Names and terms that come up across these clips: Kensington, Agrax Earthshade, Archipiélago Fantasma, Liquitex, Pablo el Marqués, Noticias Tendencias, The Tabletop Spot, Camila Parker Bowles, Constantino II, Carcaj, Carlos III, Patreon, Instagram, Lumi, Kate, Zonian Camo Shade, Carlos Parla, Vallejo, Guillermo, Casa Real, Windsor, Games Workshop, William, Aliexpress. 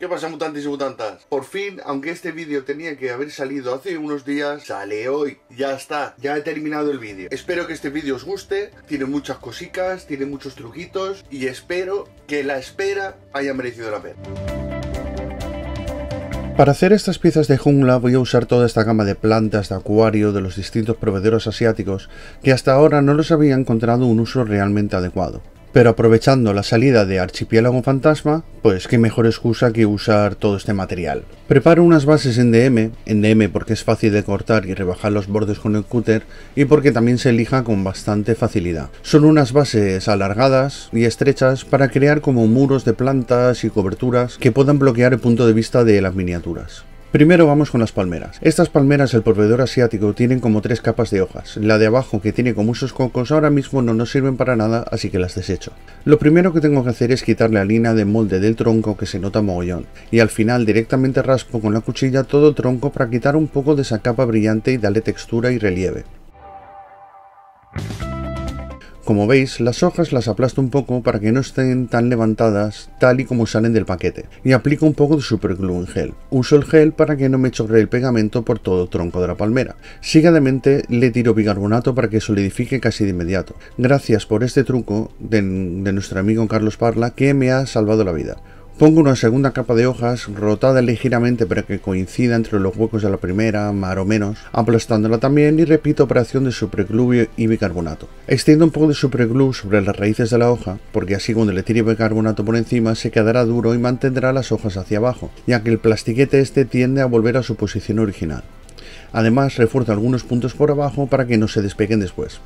¿Qué pasa, mutantes y mutantas? Por fin, aunque este vídeo tenía que haber salido hace unos días, sale hoy. Ya está, ya he terminado el vídeo. Espero que este vídeo os guste, tiene muchas cositas, tiene muchos truquitos y espero que la espera haya merecido la pena. Para hacer estas piezas de jungla voy a usar toda esta gama de plantas de acuario de los distintos proveedores asiáticos que hasta ahora no les había encontrado un uso realmente adecuado. Pero aprovechando la salida de Archipiélago Fantasma, pues qué mejor excusa que usar todo este material. Preparo unas bases en DM porque es fácil de cortar y rebajar los bordes con el cúter y porque también se lija con bastante facilidad. Son unas bases alargadas y estrechas para crear como muros de plantas y coberturas que puedan bloquear el punto de vista de las miniaturas. Primero vamos con las palmeras. Estas palmeras del proveedor asiático tienen como 3 capas de hojas. La de abajo, que tiene como esos cocos, ahora mismo no nos sirven para nada, así que las desecho. Lo primero que tengo que hacer es quitar la línea de molde del tronco, que se nota mogollón, y al final directamente raspo con la cuchilla todo el tronco para quitar un poco de esa capa brillante y darle textura y relieve. Como veis, las hojas las aplasto un poco para que no estén tan levantadas tal y como salen del paquete, y aplico un poco de superglue en gel. Uso el gel para que no me chorree el pegamento por todo el tronco de la palmera. Seguidamente le tiro bicarbonato para que solidifique casi de inmediato. Gracias por este truco de nuestro amigo Carlos Parla, que me ha salvado la vida. Pongo una segunda capa de hojas, rotada ligeramente para que coincida entre los huecos de la primera, más o menos, aplastándola también, y repito operación de superglue y bicarbonato. Extiendo un poco de superglue sobre las raíces de la hoja, porque así cuando le tire bicarbonato por encima se quedará duro y mantendrá las hojas hacia abajo, ya que el plastiquete este tiende a volver a su posición original. Además, refuerzo algunos puntos por abajo para que no se despeguen después.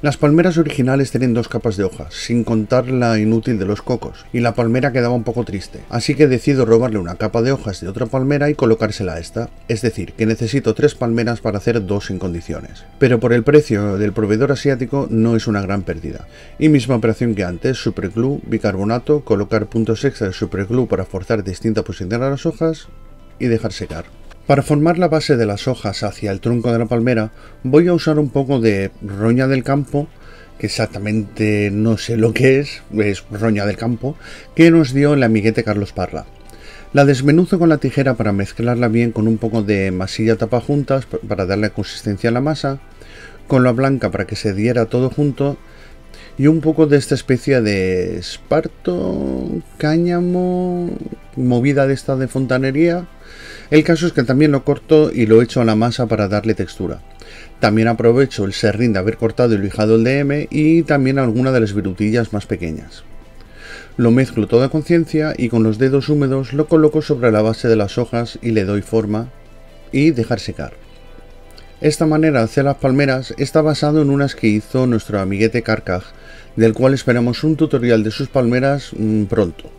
Las palmeras originales tienen 2 capas de hojas, sin contar la inútil de los cocos, y la palmera quedaba un poco triste, así que decido robarle una capa de hojas de otra palmera y colocársela a esta, es decir, que necesito 3 palmeras para hacer 2 sin condiciones. Pero por el precio del proveedor asiático no es una gran pérdida. Y misma operación que antes, superglue, bicarbonato, colocar puntos extra de superglue para forzar distinta posición a las hojas y dejar secar. Para formar la base de las hojas hacia el tronco de la palmera voy a usar un poco de roña del campo, que exactamente no sé lo que es roña del campo, que nos dio el amiguete Carlos Parla. La desmenuzo con la tijera para mezclarla bien con un poco de masilla tapajuntas para darle consistencia a la masa, con la blanca para que se diera todo junto, y un poco de esta especie de esparto, cáñamo, movida de esta de fontanería. El caso es que también lo corto y lo echo a la masa para darle textura. También aprovecho el serrín de haber cortado y lijado el DM y también alguna de las virutillas más pequeñas. Lo mezclo todo a conciencia y con los dedos húmedos lo coloco sobre la base de las hojas y le doy forma y dejar secar. Esta manera de hacer las palmeras está basado en unas que hizo nuestro amiguete Carcaj, del cual esperamos un tutorial de sus palmeras pronto.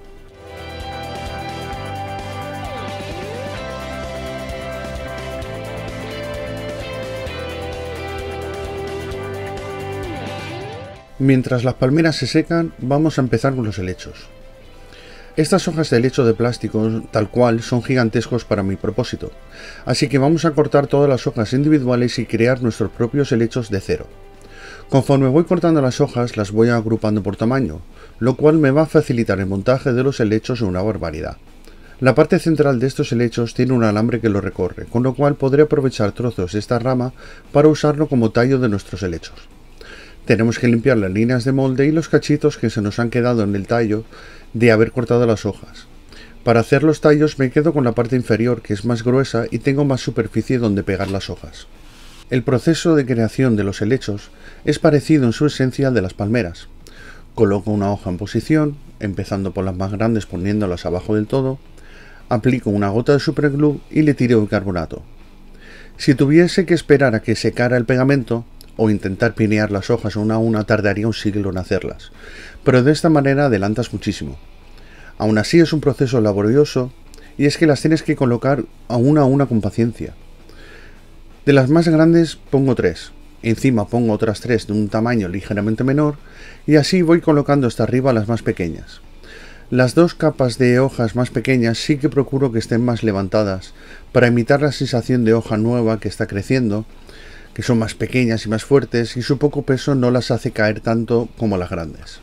Mientras las palmeras se secan, vamos a empezar con los helechos. Estas hojas de helecho de plástico, tal cual, son gigantescos para mi propósito, así que vamos a cortar todas las hojas individuales y crear nuestros propios helechos de cero. Conforme voy cortando las hojas, las voy agrupando por tamaño, lo cual me va a facilitar el montaje de los helechos una barbaridad. La parte central de estos helechos tiene un alambre que lo recorre, con lo cual podré aprovechar trozos de esta rama para usarlo como tallo de nuestros helechos. Tenemos que limpiar las líneas de molde y los cachitos que se nos han quedado en el tallo de haber cortado las hojas. Para hacer los tallos me quedo con la parte inferior, que es más gruesa y tengo más superficie donde pegar las hojas. El proceso de creación de los helechos es parecido en su esencia al de las palmeras. Coloco una hoja en posición, empezando por las más grandes poniéndolas abajo del todo, aplico una gota de superglue y le tiro bicarbonato. Si tuviese que esperar a que secara el pegamento, o intentar pinear las hojas una a una, tardaría un siglo en hacerlas, pero de esta manera adelantas muchísimo. Aún así es un proceso laborioso, y es que las tienes que colocar a una con paciencia. De las más grandes pongo 3, encima pongo otras 3 de un tamaño ligeramente menor, y así voy colocando hasta arriba las más pequeñas. Las 2 capas de hojas más pequeñas sí que procuro que estén más levantadas, para imitar la sensación de hoja nueva que está creciendo, que son más pequeñas y más fuertes, y su poco peso no las hace caer tanto como las grandes.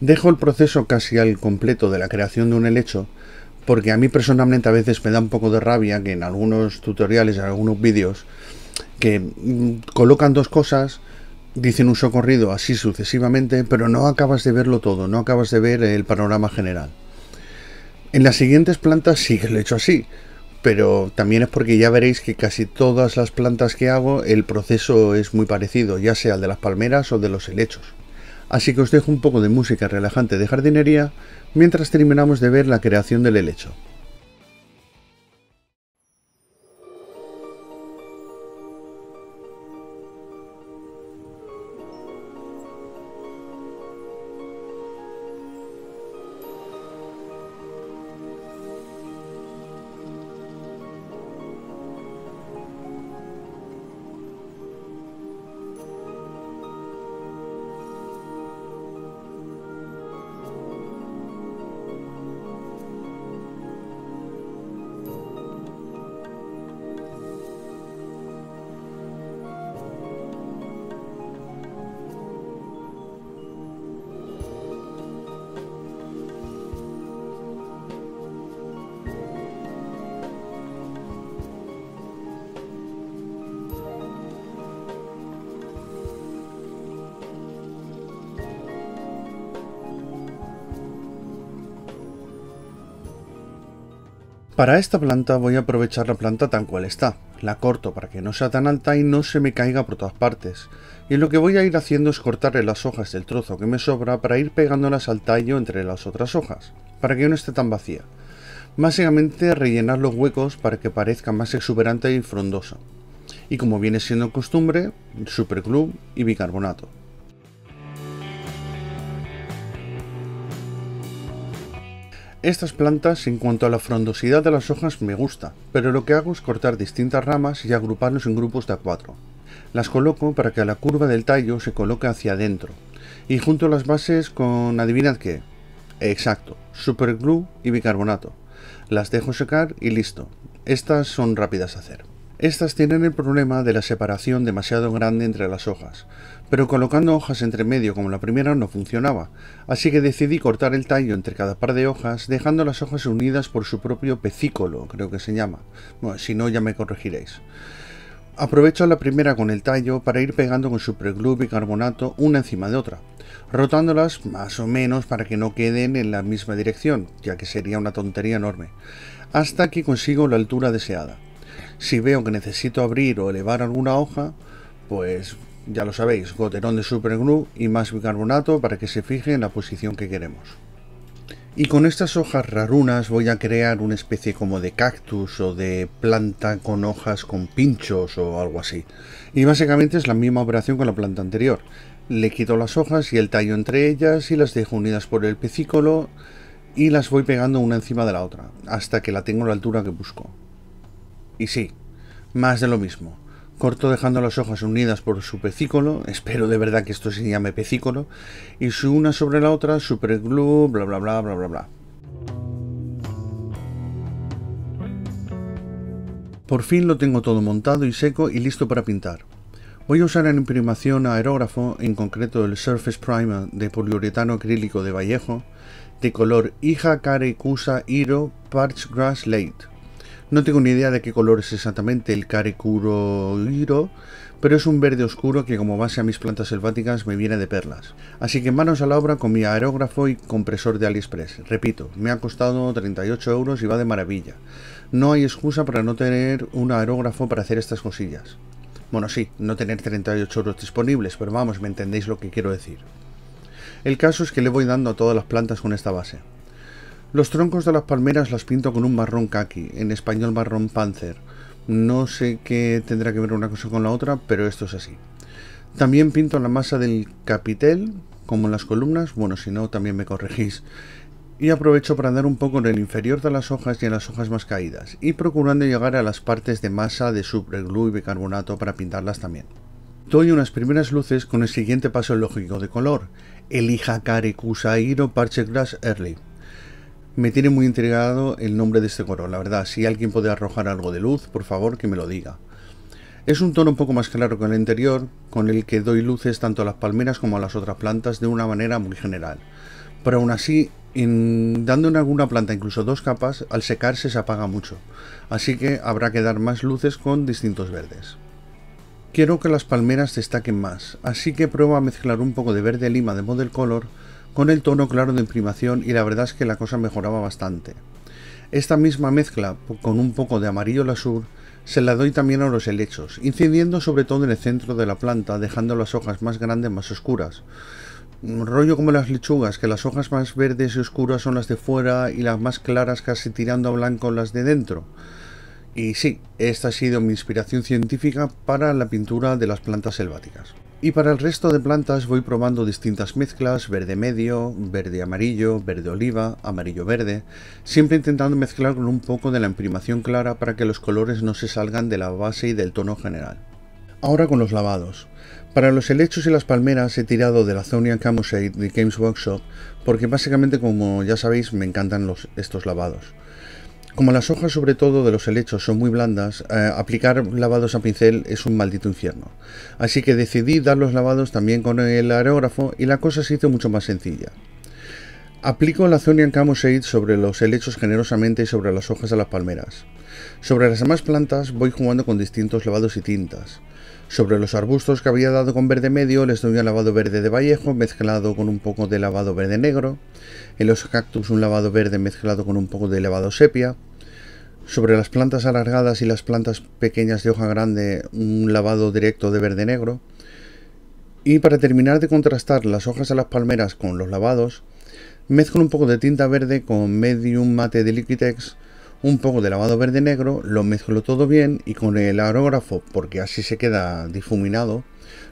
Dejo el proceso casi al completo de la creación de un helecho, porque a mí personalmente a veces me da un poco de rabia que en algunos tutoriales, en algunos vídeos, que colocan dos cosas, dicen un socorrido así sucesivamente, pero no acabas de verlo todo, no acabas de ver el panorama general. En las siguientes plantas sí que lo he hecho así, pero también es porque ya veréis que casi todas las plantas que hago el proceso es muy parecido, ya sea el de las palmeras o de los helechos. Así que os dejo un poco de música relajante de jardinería mientras terminamos de ver la creación del helecho. Para esta planta voy a aprovechar la planta tal cual está, la corto para que no sea tan alta y no se me caiga por todas partes, y lo que voy a ir haciendo es cortarle las hojas del trozo que me sobra para ir pegándolas al tallo entre las otras hojas, para que no esté tan vacía. Básicamente rellenar los huecos para que parezca más exuberante y frondosa, y como viene siendo costumbre, superglue y bicarbonato. Estas plantas, en cuanto a la frondosidad de las hojas, me gusta, pero lo que hago es cortar distintas ramas y agruparlos en grupos de A4. Las coloco para que la curva del tallo se coloque hacia adentro, y junto a las bases con, adivinad qué, exacto, superglue y bicarbonato. Las dejo secar y listo, estas son rápidas de hacer. Estas tienen el problema de la separación demasiado grande entre las hojas, pero colocando hojas entre medio como la primera no funcionaba, así que decidí cortar el tallo entre cada par de hojas, dejando las hojas unidas por su propio pecícolo, creo que se llama. Bueno, si no ya me corregiréis. Aprovecho la primera con el tallo para ir pegando con superglue y bicarbonato una encima de otra, rotándolas más o menos para que no queden en la misma dirección, ya que sería una tontería enorme, hasta que consigo la altura deseada. Si veo que necesito abrir o elevar alguna hoja, pues ya lo sabéis, goterón de superglue y más bicarbonato para que se fije en la posición que queremos. Y con estas hojas rarunas voy a crear una especie como de cactus o de planta con hojas con pinchos o algo así. Y básicamente es la misma operación con la planta anterior. Le quito las hojas y el tallo entre ellas y las dejo unidas por el pecícolo y las voy pegando una encima de la otra hasta que la tengo a la altura que busco. Y sí, más de lo mismo. Corto dejando las hojas unidas por su pecícolo, espero de verdad que esto se llame pecícolo, y una sobre la otra, superglue, bla bla bla bla bla bla. Por fin lo tengo todo montado y seco y listo para pintar. Voy a usar en imprimación aerógrafo, en concreto el Surface Primer de poliuretano acrílico de Vallejo, de color Hija Care Kusa Hiro Parch Grass Late. No tengo ni idea de qué color es exactamente el carecuroiro, pero es un verde oscuro que como base a mis plantas selváticas me viene de perlas. Así que manos a la obra con mi aerógrafo y compresor de Aliexpress. Repito, me ha costado 38 € y va de maravilla. No hay excusa para no tener un aerógrafo para hacer estas cosillas. Bueno, sí, no tener 38 € disponibles, pero vamos, me entendéis lo que quiero decir. El caso es que le voy dando a todas las plantas con esta base. Los troncos de las palmeras las pinto con un marrón caqui, en español marrón panzer. No sé qué tendrá que ver una cosa con la otra, pero esto es así. También pinto la masa del capitel, como en las columnas, bueno, si no también me corregís. Y aprovecho para andar un poco en el inferior de las hojas y en las hojas más caídas, y procurando llegar a las partes de masa de superglue y bicarbonato para pintarlas también. Doy unas primeras luces con el siguiente paso lógico de color, el Hijacare Kusairo Parche Grass Early. Me tiene muy intrigado el nombre de este color, la verdad, si alguien puede arrojar algo de luz, por favor que me lo diga. Es un tono un poco más claro que el anterior, con el que doy luces tanto a las palmeras como a las otras plantas de una manera muy general. pero aún así, dando en alguna planta incluso dos capas, al secarse se apaga mucho, así que habrá que dar más luces con distintos verdes. Quiero que las palmeras destaquen más, así que pruebo a mezclar un poco de verde lima de Model Color con el tono claro de Imprimación y la verdad es que la cosa mejoraba bastante. Esta misma mezcla con un poco de amarillo lasur se la doy también a los helechos, incidiendo sobre todo en el centro de la planta, dejando las hojas más grandes más oscuras. Rollo como las lechugas, que las hojas más verdes y oscuras son las de fuera y las más claras casi tirando a blanco las de dentro. Y sí, esta ha sido mi inspiración científica para la pintura de las plantas selváticas. Y para el resto de plantas voy probando distintas mezclas, verde medio, verde amarillo, verde oliva, amarillo verde, siempre intentando mezclar con un poco de la Imprimación clara para que los colores no se salgan de la base y del tono general. Ahora con los lavados. Para los helechos y las palmeras he tirado de la Zonian Camo Shade de Games Workshop porque básicamente, como ya sabéis, me encantan estos lavados. Como las hojas sobre todo de los helechos son muy blandas, aplicar lavados a pincel es un maldito infierno. Así que decidí dar los lavados también con el aerógrafo y la cosa se hizo mucho más sencilla. Aplico la Zonian Camo Shade sobre los helechos generosamente y sobre las hojas de las palmeras. Sobre las demás plantas voy jugando con distintos lavados y tintas. Sobre los arbustos que había dado con verde medio les doy un lavado verde de Vallejo mezclado con un poco de lavado verde negro. En los cactus un lavado verde mezclado con un poco de lavado sepia. Sobre las plantas alargadas y las plantas pequeñas de hoja grande un lavado directo de verde negro. Y para terminar de contrastar las hojas de las palmeras con los lavados, mezclo un poco de tinta verde con medium mate de Liquitex, un poco de lavado verde negro, lo mezclo todo bien y con el aerógrafo, porque así se queda difuminado,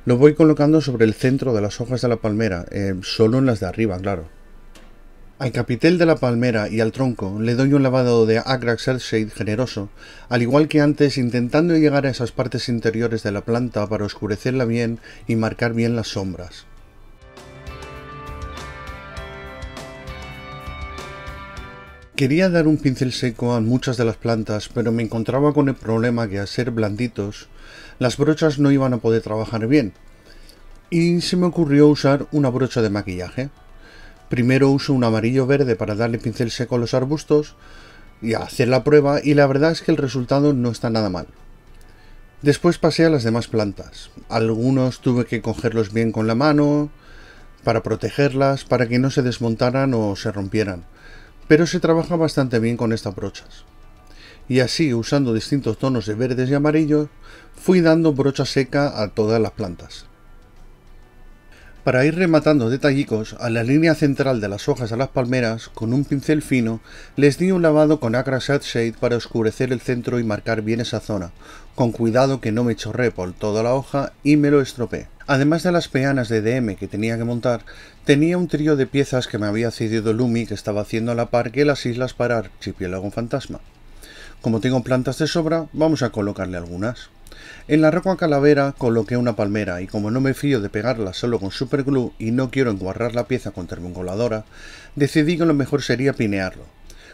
lo voy colocando sobre el centro de las hojas de la palmera, solo en las de arriba, claro. Al capitel de la palmera y al tronco le doy un lavado de Agrax Earthshade generoso, al igual que antes, intentando llegar a esas partes interiores de la planta para oscurecerla bien y marcar bien las sombras. Quería dar un pincel seco a muchas de las plantas, pero me encontraba con el problema que al ser blanditos, las brochas no iban a poder trabajar bien. Y se me ocurrió usar una brocha de maquillaje. Primero uso un amarillo verde para darle pincel seco a los arbustos y hacer la prueba, y la verdad es que el resultado no está nada mal. Después pasé a las demás plantas. Algunos tuve que cogerlos bien con la mano para protegerlas, para que no se desmontaran o se rompieran. Pero se trabaja bastante bien con estas brochas. Y así, usando distintos tonos de verdes y amarillos, fui dando brocha seca a todas las plantas. Para ir rematando detallicos, a la línea central de las hojas de las palmeras, con un pincel fino, les di un lavado con Agrax Earthshade para oscurecer el centro y marcar bien esa zona, con cuidado que no me chorré por toda la hoja y me lo estropeé. Además de las peanas de DM que tenía que montar, tenía un trío de piezas que me había cedido Lumi que estaba haciendo a la par que las islas para Archipiélago Fantasma. Como tengo plantas de sobra, vamos a colocarle algunas. En la roca calavera coloqué una palmera y como no me fío de pegarla solo con superglue y no quiero enguarrar la pieza con termocoladora, decidí que lo mejor sería pinearlo.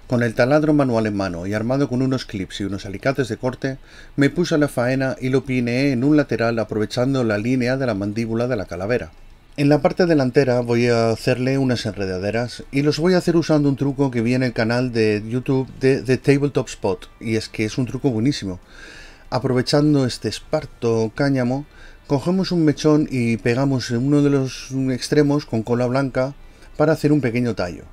Con el taladro manual en mano y armado con unos clips y unos alicates de corte, me puse a la faena y lo pineé en un lateral aprovechando la línea de la mandíbula de la calavera. En la parte delantera voy a hacerle unas enredaderas y los voy a hacer usando un truco que vi en el canal de YouTube de The Tabletop Spot, y es que es un truco buenísimo. Aprovechando este esparto cáñamo, cogemos un mechón y pegamos en uno de los extremos con cola blanca para hacer un pequeño tallo.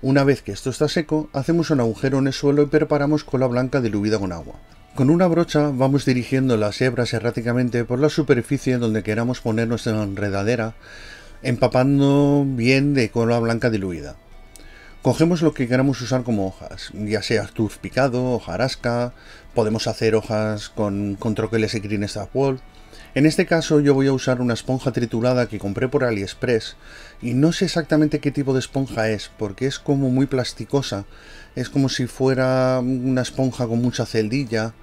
Una vez que esto está seco, hacemos un agujero en el suelo y preparamos cola blanca diluida con agua. Con una brocha vamos dirigiendo las hebras erráticamente por la superficie donde queramos poner nuestra enredadera, empapando bien de cola blanca diluida. Cogemos lo que queramos usar como hojas, ya sea turf picado, hojarasca, podemos hacer hojas con troqueles y green stuff wall. En este caso yo voy a usar una esponja triturada que compré por Aliexpress y no sé exactamente qué tipo de esponja es porque es como muy plasticosa, es como si fuera una esponja con mucha celdilla.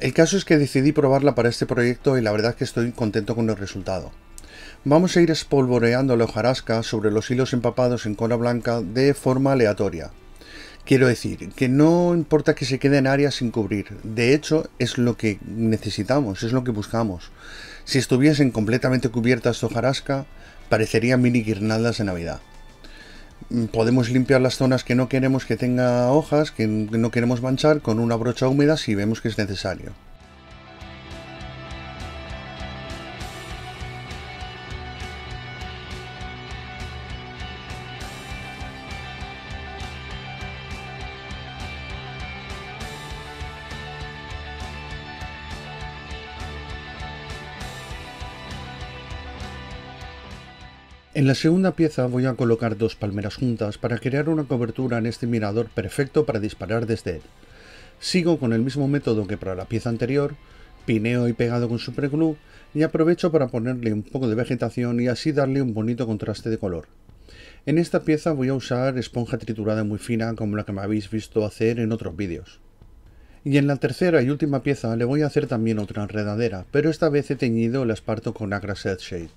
El caso es que decidí probarla para este proyecto y la verdad es que estoy contento con el resultado. Vamos a ir espolvoreando la hojarasca sobre los hilos empapados en cola blanca de forma aleatoria. Quiero decir, que no importa que se queden áreas sin cubrir, de hecho es lo que necesitamos, es lo que buscamos. Si estuviesen completamente cubiertas de hojarasca, parecerían mini guirnaldas de Navidad. podemos limpiar las zonas que no queremos que tenga hojas, que no queremos manchar, con una brocha húmeda si vemos que es necesario. En la segunda pieza voy a colocar dos palmeras juntas para crear una cobertura en este mirador perfecto para disparar desde él. Sigo con el mismo método que para la pieza anterior, pineo y pegado con superglue, y aprovecho para ponerle un poco de vegetación y así darle un bonito contraste de color. En esta pieza voy a usar esponja triturada muy fina como la que me habéis visto hacer en otros vídeos. Y en la tercera y última pieza le voy a hacer también otra enredadera, pero esta vez he teñido el esparto con Agrax Earthshade.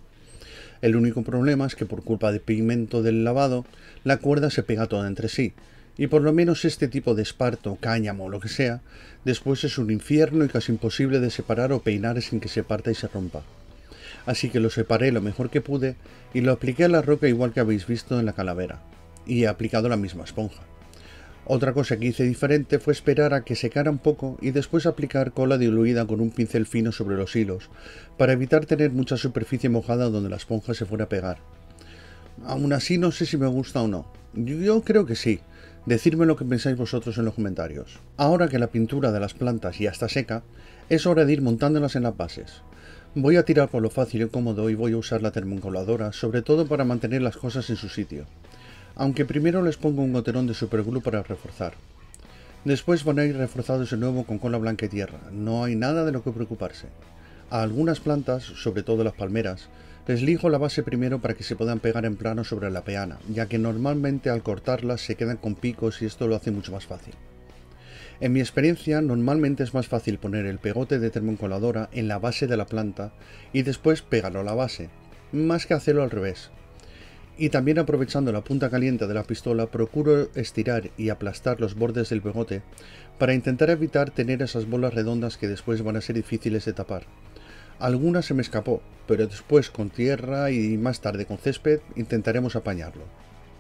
El único problema es que por culpa del pigmento del lavado, la cuerda se pega toda entre sí, y por lo menos este tipo de esparto, cáñamo o lo que sea, después es un infierno y casi imposible de separar o peinar sin que se parta y se rompa. Así que lo separé lo mejor que pude y lo apliqué a la roca igual que habéis visto en la calavera, y he aplicado la misma esponja. Otra cosa que hice diferente fue esperar a que secara un poco y después aplicar cola diluida con un pincel fino sobre los hilos, para evitar tener mucha superficie mojada donde la esponja se fuera a pegar. Aún así no sé si me gusta o no. Yo creo que sí. Decidme lo que pensáis vosotros en los comentarios. Ahora que la pintura de las plantas ya está seca, es hora de ir montándolas en las bases. Voy a tirar por lo fácil y cómodo y voy a usar la termocoladora, sobre todo para mantener las cosas en su sitio. Aunque primero les pongo un goterón de superglue para reforzar. Después van a ir reforzados de nuevo con cola blanca y tierra, no hay nada de lo que preocuparse. A algunas plantas, sobre todo las palmeras, les lijo la base primero para que se puedan pegar en plano sobre la peana, ya que normalmente al cortarlas se quedan con picos y esto lo hace mucho más fácil. En mi experiencia, normalmente es más fácil poner el pegote de termocoladora en la base de la planta y después pegarlo a la base, más que hacerlo al revés. Y también aprovechando la punta caliente de la pistola procuro estirar y aplastar los bordes del pegote para intentar evitar tener esas bolas redondas que después van a ser difíciles de tapar. Alguna se me escapó, pero después con tierra y más tarde con césped intentaremos apañarlo.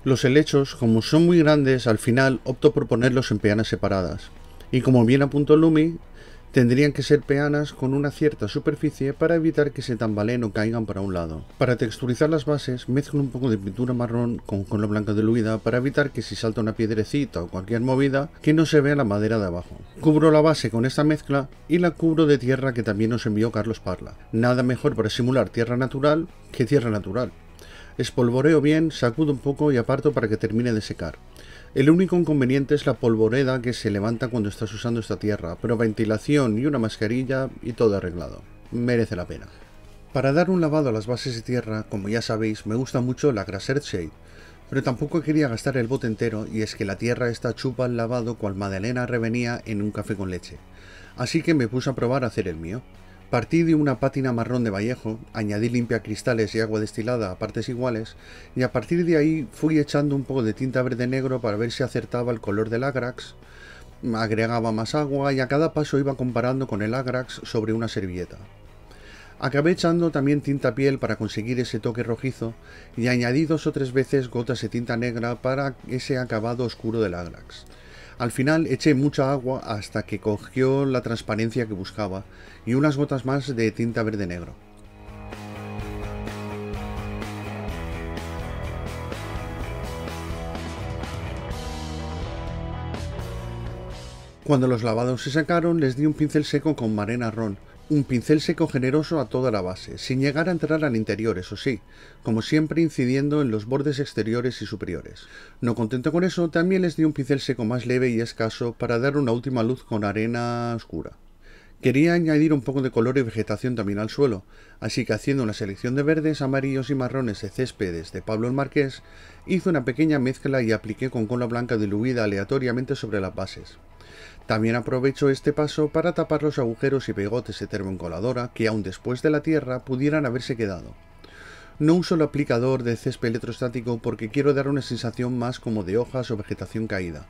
Los helechos, como son muy grandes, al final opto por ponerlos en peanas separadas. Y como bien apuntó Lumi, tendrían que ser peanas con una cierta superficie para evitar que se tambaleen o caigan para un lado. Para texturizar las bases, mezclo un poco de pintura marrón con cola blanca diluida para evitar que si salta una piedrecita o cualquier movida, que no se vea la madera de abajo. Cubro la base con esta mezcla y la cubro de tierra que también nos envió Carlos Parla. Nada mejor para simular tierra natural que tierra natural. Espolvoreo bien, sacudo un poco y aparto para que termine de secar. El único inconveniente es la polvoreda que se levanta cuando estás usando esta tierra, pero ventilación y una mascarilla y todo arreglado. Merece la pena. Para dar un lavado a las bases de tierra, como ya sabéis, me gusta mucho la Agrax Earthshade, pero tampoco quería gastar el bote entero y es que la tierra esta chupa el lavado cual Madalena Revenía en un café con leche. Así que me puse a probar a hacer el mío. Partí de una pátina marrón de Vallejo, añadí limpia cristales y agua destilada a partes iguales y a partir de ahí fui echando un poco de tinta verde-negro para ver si acertaba el color del Agrax, agregaba más agua y a cada paso iba comparando con el Agrax sobre una servilleta. Acabé echando también tinta piel para conseguir ese toque rojizo y añadí 2 o 3 veces gotas de tinta negra para ese acabado oscuro del Agrax. Al final eché mucha agua hasta que cogió la transparencia que buscaba y unas gotas más de tinta verde negro. Cuando los lavados se secaron les di un pincel seco con Marena Ron, un pincel seco generoso a toda la base, sin llegar a entrar al interior, eso sí, como siempre incidiendo en los bordes exteriores y superiores. No contento con eso, también les di un pincel seco más leve y escaso para dar una última luz con arena oscura. Quería añadir un poco de color y vegetación también al suelo, así que haciendo una selección de verdes, amarillos y marrones de céspedes de Pablo el Marqués, hice una pequeña mezcla y apliqué con cola blanca diluida aleatoriamente sobre las bases. También aprovecho este paso para tapar los agujeros y pegotes de termocoladora que aún después de la tierra pudieran haberse quedado. No uso el aplicador de césped electrostático porque quiero dar una sensación más como de hojas o vegetación caída.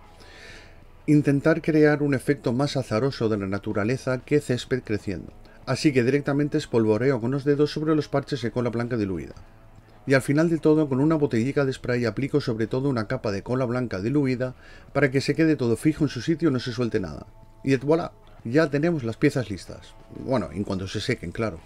Intentar crear un efecto más azaroso de la naturaleza que césped creciendo. Así que directamente espolvoreo con los dedos sobre los parches de cola blanca diluida. y al final de todo con una botellita de spray aplico sobre todo una capa de cola blanca diluida para que se quede todo fijo en su sitio y no se suelte nada. Y voilà, ya tenemos las piezas listas. Bueno, en cuanto se sequen, claro.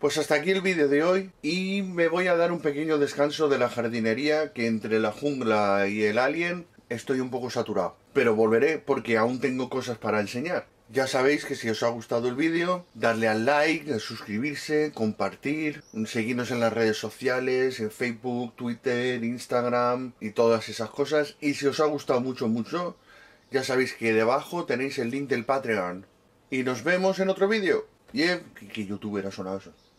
Pues hasta aquí el vídeo de hoy y me voy a dar un pequeño descanso de la jardinería, que entre la jungla y el alien estoy un poco saturado. Pero volveré porque aún tengo cosas para enseñar. Ya sabéis que si os ha gustado el vídeo, darle al like, suscribirse, compartir, seguirnos en las redes sociales, en Facebook, Twitter, Instagram y todas esas cosas. Y si os ha gustado mucho, mucho, ya sabéis que debajo tenéis el link del Patreon. Y nos vemos en otro vídeo. Y que YouTube era sonado eso.